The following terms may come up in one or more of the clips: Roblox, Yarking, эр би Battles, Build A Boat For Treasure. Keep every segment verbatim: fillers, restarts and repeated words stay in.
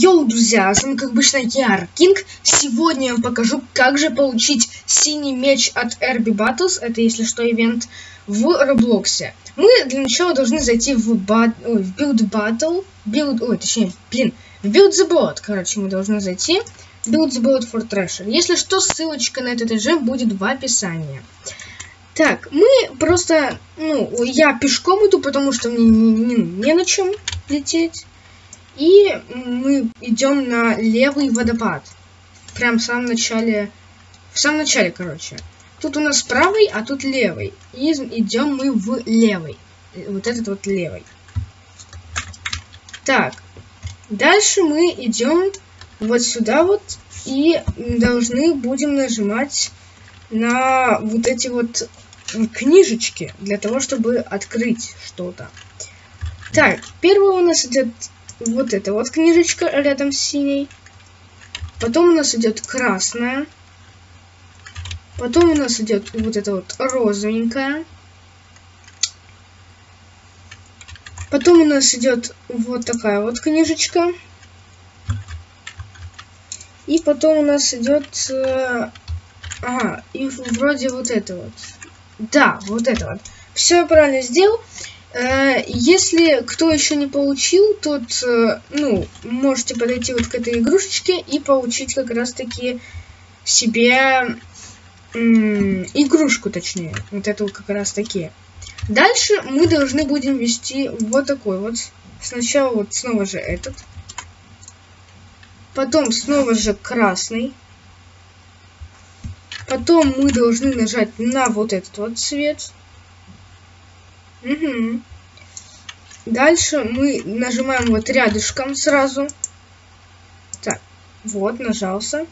Йоу, друзья, с вами как обычно Яркинг. Сегодня я вам покажу, как же получить синий меч от эр би Battles. Это, если что, ивент в Роблоксе. Мы для начала должны зайти в, бат... Ой, в Build Battle. Build... Ой, точнее, блин, в Build the Boat. Короче, мы должны зайти в Build the Boat for Treasure. Если что, ссылочка на этот режим будет в описании. Так, мы просто... Ну, я пешком иду, потому что мне не, не, не на чем лететь. И мы идем на левый водопад. Прям в самом начале. В самом начале, короче. Тут у нас правый, а тут левый. И идем мы в левый. Вот этот вот левый. Так. Дальше мы идем вот сюда вот. И должны будем нажимать на вот эти вот книжечки. Для того, чтобы открыть что-то. Так. Первое у нас идет... Вот эта вот книжечка рядом с синей. Потом у нас идет красная. Потом у нас идет вот эта вот розовенькая. Потом у нас идет вот такая вот книжечка. И потом у нас идет... Ага, и вроде вот это вот. Да, вот это вот. Все я правильно сделал. Если кто еще не получил, тот, ну, можете подойти вот к этой игрушечке и получить как раз-таки себе игрушку, точнее, вот эту как раз-таки. Дальше мы должны будем вести вот такой вот. Сначала вот снова же этот. Потом снова же красный. Потом мы должны нажать на вот этот вот цвет. Угу. Дальше мы нажимаем вот рядышком сразу. Так, вот, нажался.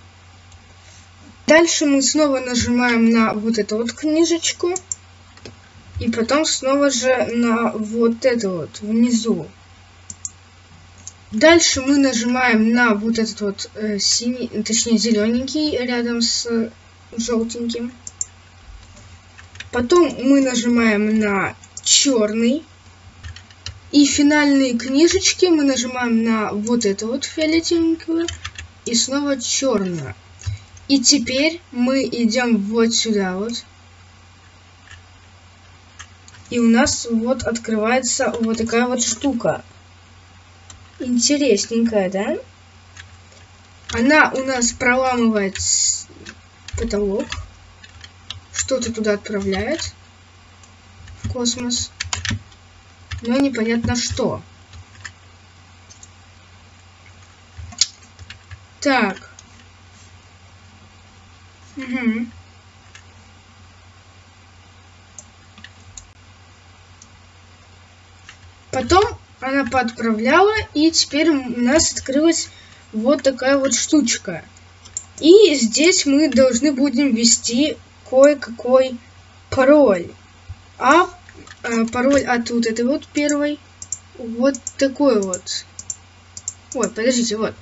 Дальше мы снова нажимаем на вот эту вот книжечку. И потом снова же на вот эту вот внизу. Дальше мы нажимаем на вот этот вот э, синий, точнее зелененький рядом с э, желтеньким. Потом мы нажимаем на... черный. И финальные книжечки мы нажимаем на вот эту вот фиолетовенькую. И снова черную. И теперь мы идем вот сюда вот. И у нас вот открывается вот такая вот штука. Интересненькая, да? Она у нас проламывает потолок. Что-то туда отправляет. Космос, но непонятно что. Так. Угу. Потом она подправляла, и теперь у нас открылась вот такая вот штучка. И здесь мы должны будем ввести кое-какой пароль. А пароль от вот этой вот первой. Вот такой вот. Вот, подождите, вот.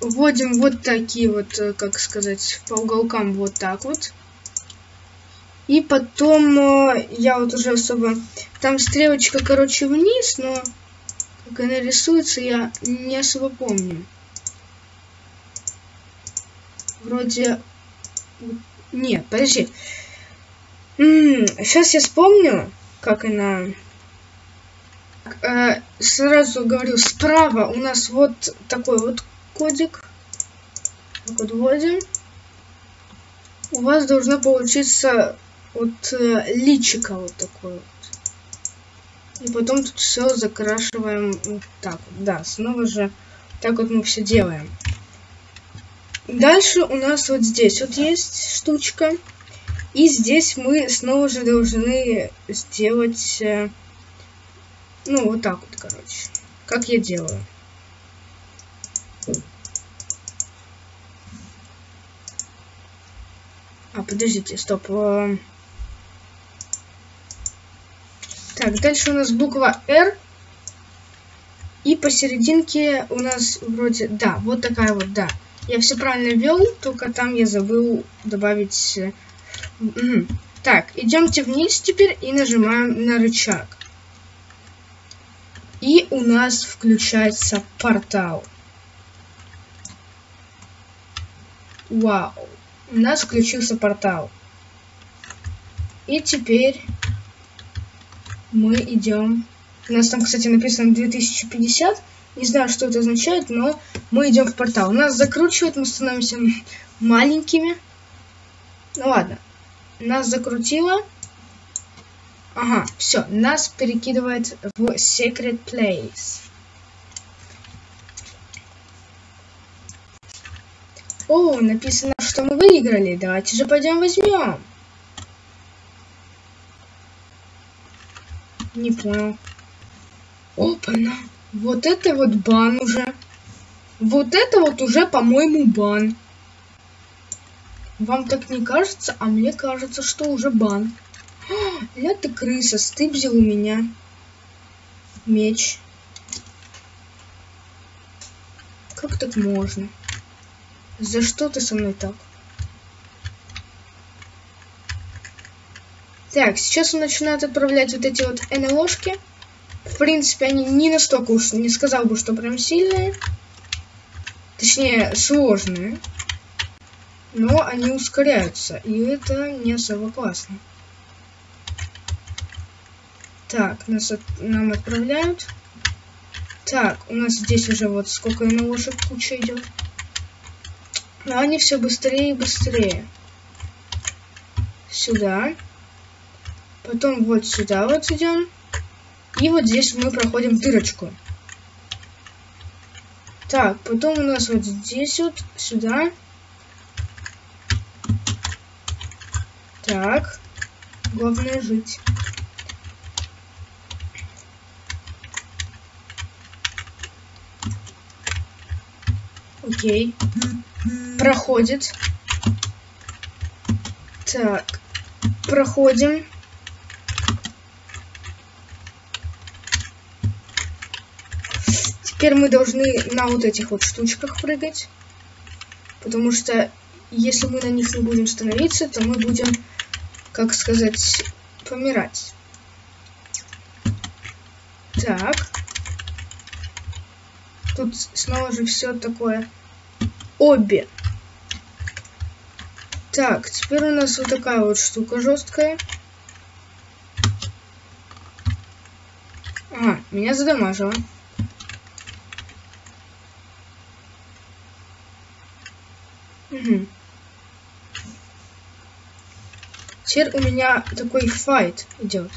Вводим вот такие вот, как сказать, по уголкам вот так вот. И потом, я вот уже особо... Там стрелочка, короче, вниз, но как она рисуется, я не особо помню. Вроде... Нет, подожди. Сейчас я вспомню, как она... Э, сразу говорю, справа у нас вот такой вот кодик. Так вот вводим. У вас должно получиться вот э, личико вот такое вот. И потом тут все закрашиваем вот так вот. Да, снова же так вот мы все делаем. Дальше у нас вот здесь вот есть штучка. И здесь мы снова же должны сделать, ну, вот так вот, короче, как я делаю. А, подождите, стоп. Так, дальше у нас буква R. И посерединке у нас вроде, да, вот такая вот, да. Я все правильно вел, только там я забыл добавить... Так, идемте вниз теперь и нажимаем на рычаг. И у нас включается портал. Вау, у нас включился портал. И теперь мы идем. У нас там, кстати, написано две тысячи пятьдесят. Не знаю, что это означает, но мы идем в портал. Нас закручивают, мы становимся маленькими. Ну ладно. Нас закрутило. Ага, все. Нас перекидывает в Secret Place. О, написано, что мы выиграли. Давайте же пойдем возьмем. Не понял. Опа-на. Вот это вот бан уже. Вот это вот уже, по-моему, бан. Вам так не кажется, а мне кажется, что уже бан. Ля ты крыса, стыбзил у меня меч. Как так можно? За что ты со мной так? Так, сейчас он начинает отправлять вот эти вот НЛОшки. В принципе, они не настолько уж, не сказал бы, что прям сильные. Точнее, сложные. Но они ускоряются, и это не особо классно. Так, нас от, нам отправляют. Так, у нас здесь уже вот сколько НЛОшек куча идет. Но они все быстрее и быстрее. Сюда. Потом вот сюда вот идем. И вот здесь мы проходим дырочку. Так, потом у нас вот здесь вот, сюда. Так, главное жить. Окей. Проходит. Так, проходим. Теперь мы должны на вот этих вот штучках прыгать. Потому что если мы на них не будем становиться, то мы будем, как сказать, помирать. Так. Тут снова же все такое. Обе. Так, теперь у нас вот такая вот штука жесткая. А, меня задамажило. Угу. Теперь у меня такой файт идет.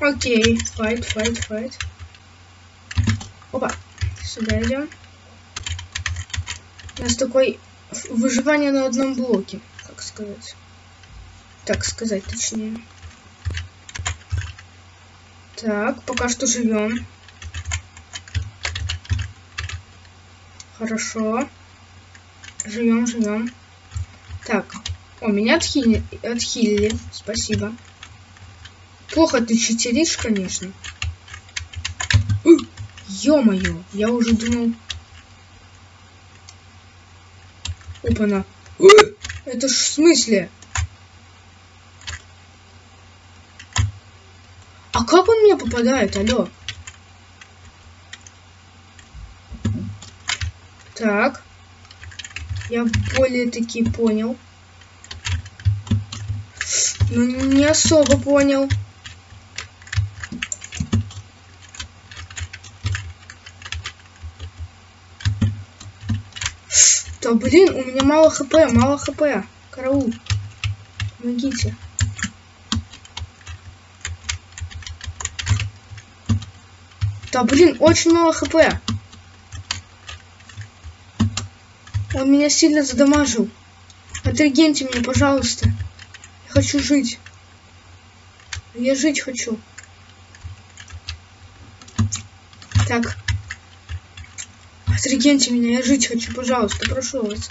Окей, файт, файт, файт. Опа, сюда идем. У нас такой выживание на одном блоке, как сказать. Так сказать, точнее. Так, пока что живем. Хорошо. Живем, живем. Так. О, меня отхили, отхилили. Спасибо. Плохо ты читеришь, конечно. Ё-моё, я уже думал. Опа-на. Это ж в смысле? А как он мне попадает, алё? Так. Я более-таки понял. Но не особо понял. Да блин, у меня мало хп, мало хп. Караул. Помогите. Да блин, очень мало хп. Он меня сильно задамажил. Отрегеньте меня, пожалуйста. Я хочу жить. Я жить хочу. Так. Отрегеньте меня, я жить хочу, пожалуйста. Прошу вас.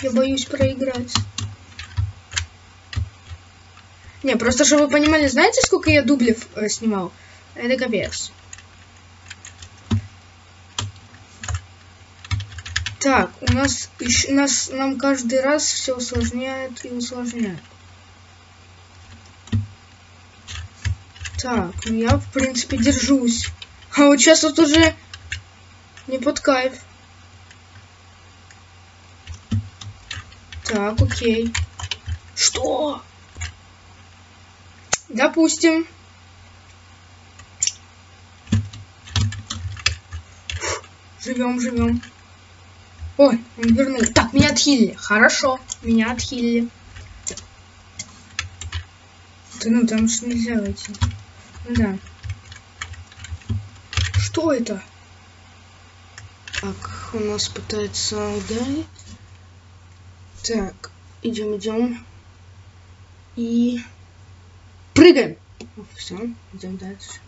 Я боюсь проиграть. Не, просто, чтобы вы понимали, знаете, сколько я дублев э, снимал? Это капец. Так, у нас, еще, нас нам каждый раз все усложняет и усложняет. Так, ну я в принципе держусь. А вот сейчас вот уже не под кайф. Так, окей. Что? Допустим. Фу, живем, живем. Ой, он вернул. Так, меня отхилили. Хорошо, меня отхилили. Да ну, там же нельзя войти. Да. Что это? Так, у нас пытается ударить. Так, идем, идем. И... прыгаем! Все, идем дальше.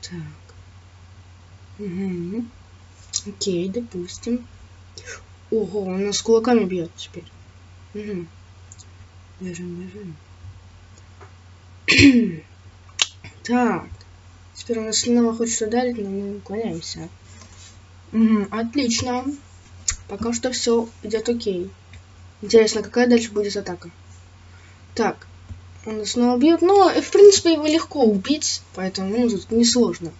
Так. Угу. Окей, допустим. Ого, он нас кулаками бьет теперь. Угу. Бежим, бежим. Так. Теперь у нас слева хочет ударить, но мы уклоняемся. Угу, отлично. Пока что все идет окей. Интересно, какая дальше будет атака. Так, он нас снова бьет, но в принципе его легко убить, поэтому ну, тут несложно.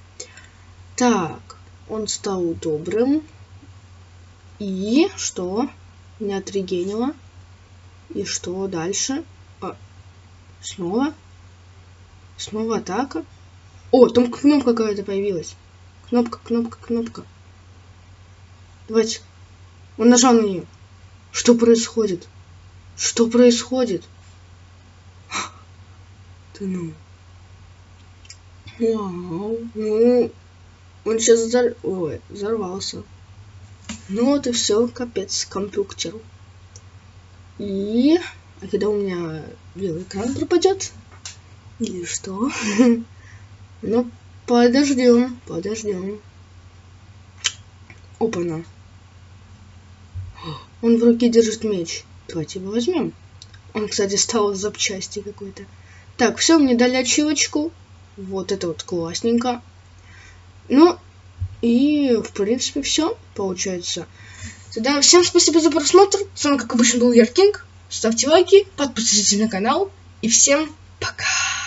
Так, он стал добрым. И что? Меня отрегенило. И что дальше? А, снова? Снова атака. О, там кнопка какая-то появилась. Кнопка, кнопка, кнопка. Давайте. Он нажал на нее. Что происходит? Что происходит? Да ну. Вау. Ну. Он сейчас взор... Ой, взорвался. Ну вот и все, капец, компьютеру. И... А когда у меня белый экран пропадет? Или что? Ну, подождем, подождем. Опа-на. Он в руке держит меч. Давайте его возьмем. Он, кстати, стал запчасти какой-то. Так, все, мне дали ачивочку. Вот это вот классненько. Ну, и, в принципе, все получается. Тогда всем спасибо за просмотр. С вами, как обычно, был Яркинг. Ставьте лайки, подписывайтесь на канал. И всем пока!